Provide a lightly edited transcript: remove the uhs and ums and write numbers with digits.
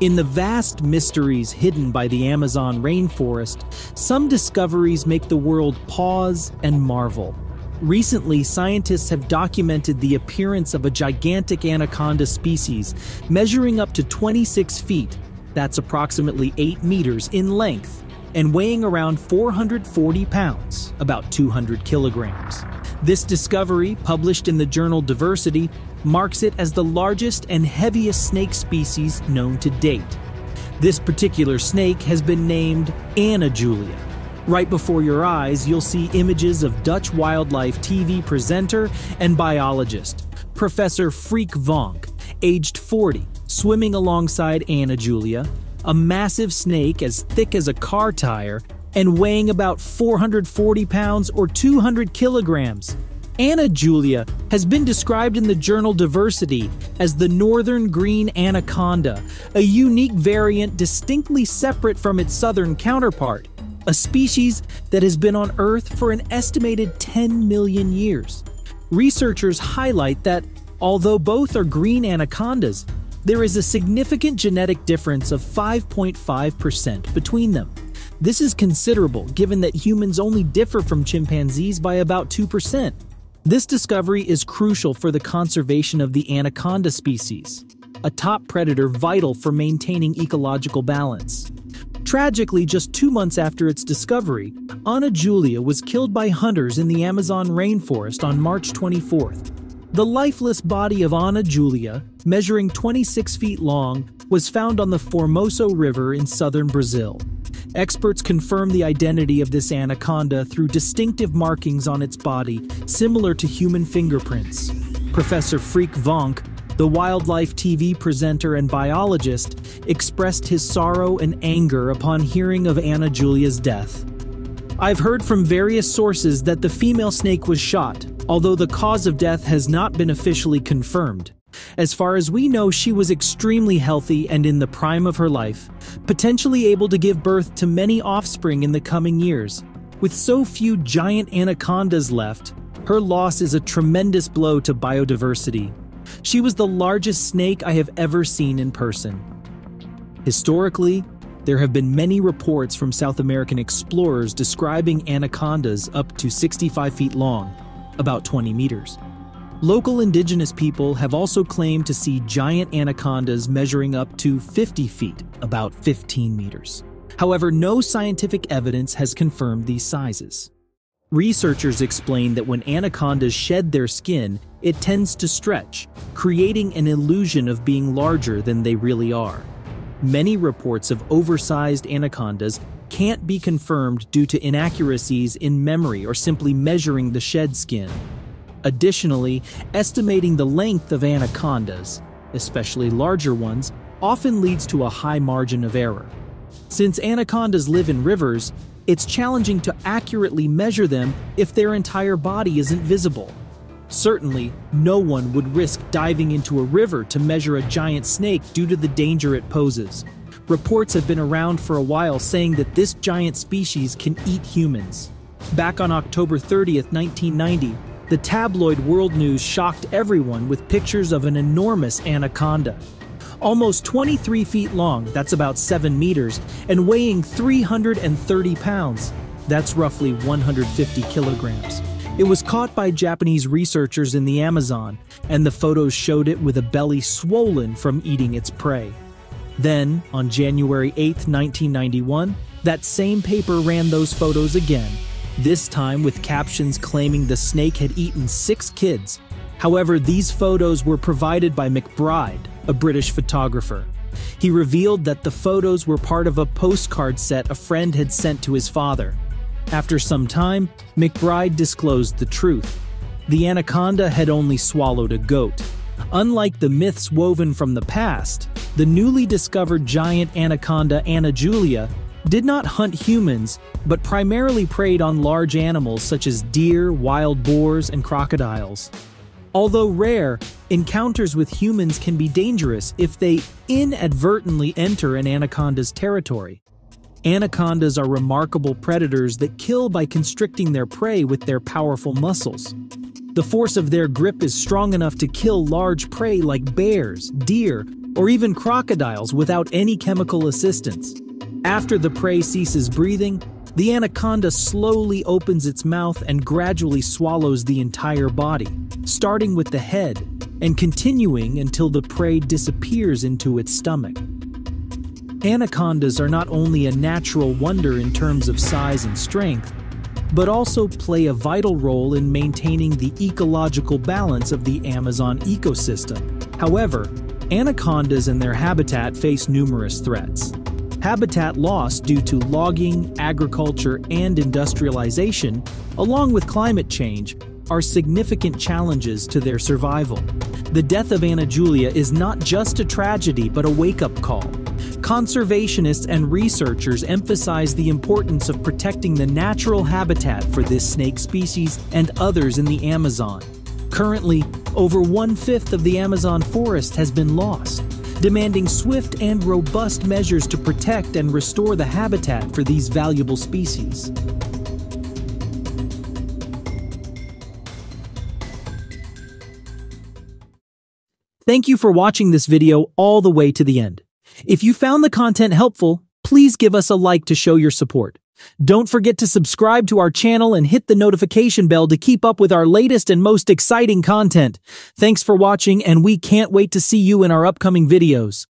In the vast mysteries hidden by the Amazon rainforest, some discoveries make the world pause and marvel. Recently, scientists have documented the appearance of a gigantic anaconda species measuring up to 26 feet, that's approximately 8 meters in length, and weighing around 440 pounds, about 200 kilograms. This discovery, published in the journal Diversity, marks it as the largest and heaviest snake species known to date. This particular snake has been named Ana Julia. Right before your eyes, you'll see images of Dutch wildlife TV presenter and biologist, Professor Freek Vonk, aged 40, swimming alongside Ana Julia, a massive snake as thick as a car tire and weighing about 440 pounds or 200 kilograms. Ana Julia has been described in the journal Diversity as the northern green anaconda, a unique variant distinctly separate from its southern counterpart, a species that has been on Earth for an estimated 10 million years. Researchers highlight that, although both are green anacondas, there is a significant genetic difference of 5.5% between them. This is considerable given that humans only differ from chimpanzees by about 2%. This discovery is crucial for the conservation of the anaconda species, a top predator vital for maintaining ecological balance. Tragically, just 2 months after its discovery, Ana Julia was killed by hunters in the Amazon rainforest on March 24th. The lifeless body of Ana Julia, measuring 26 feet long, was found on the Formoso River in southern Brazil. Experts confirm the identity of this anaconda through distinctive markings on its body, similar to human fingerprints. Professor Freek Vonk, the wildlife TV presenter and biologist, expressed his sorrow and anger upon hearing of Ana Julia's death. "I've heard from various sources that the female snake was shot, although the cause of death has not been officially confirmed. As far as we know, she was extremely healthy and in the prime of her life, potentially able to give birth to many offspring in the coming years. With so few giant anacondas left, her loss is a tremendous blow to biodiversity. She was the largest snake I have ever seen in person." Historically, there have been many reports from South American explorers describing anacondas up to 65 feet long, about 20 meters. Local indigenous people have also claimed to see giant anacondas measuring up to 50 feet, about 15 meters. However, no scientific evidence has confirmed these sizes. Researchers explain that when anacondas shed their skin, it tends to stretch, creating an illusion of being larger than they really are. Many reports of oversized anacondas can't be confirmed due to inaccuracies in memory or simply measuring the shed skin. Additionally, estimating the length of anacondas, especially larger ones, often leads to a high margin of error. Since anacondas live in rivers, it's challenging to accurately measure them if their entire body isn't visible. Certainly, no one would risk diving into a river to measure a giant snake due to the danger it poses. Reports have been around for a while saying that this giant species can eat humans. Back on October 30th, 1990, the tabloid World News shocked everyone with pictures of an enormous anaconda. Almost 23 feet long, that's about 7 meters, and weighing 330 pounds, that's roughly 150 kilograms. It was caught by Japanese researchers in the Amazon, and the photos showed it with a belly swollen from eating its prey. Then, on January 8, 1991, that same paper ran those photos again, this time with captions claiming the snake had eaten 6 kids. However, these photos were provided by McBride, a British photographer. He revealed that the photos were part of a postcard set a friend had sent to his father. After some time, McBride disclosed the truth. The anaconda had only swallowed a goat. Unlike the myths woven from the past, the newly discovered giant anaconda Ana Julia did not hunt humans, but primarily preyed on large animals such as deer, wild boars, and crocodiles. Although rare, encounters with humans can be dangerous if they inadvertently enter an anaconda's territory. Anacondas are remarkable predators that kill by constricting their prey with their powerful muscles. The force of their grip is strong enough to kill large prey like bears, deer, or even crocodiles without any chemical assistance. After the prey ceases breathing, the anaconda slowly opens its mouth and gradually swallows the entire body, starting with the head and continuing until the prey disappears into its stomach. Anacondas are not only a natural wonder in terms of size and strength, but also play a vital role in maintaining the ecological balance of the Amazon ecosystem. However, anacondas and their habitat face numerous threats. Habitat loss due to logging, agriculture, and industrialization, along with climate change, are significant challenges to their survival. The death of Ana Julia is not just a tragedy, but a wake-up call. Conservationists and researchers emphasize the importance of protecting the natural habitat for this snake species and others in the Amazon. Currently, over 1/5 of the Amazon forest has been lost, demanding swift and robust measures to protect and restore the habitat for these valuable species. Thank you for watching this video all the way to the end. If you found the content helpful, please give us a like to show your support. Don't forget to subscribe to our channel and hit the notification bell to keep up with our latest and most exciting content. Thanks for watching, and we can't wait to see you in our upcoming videos.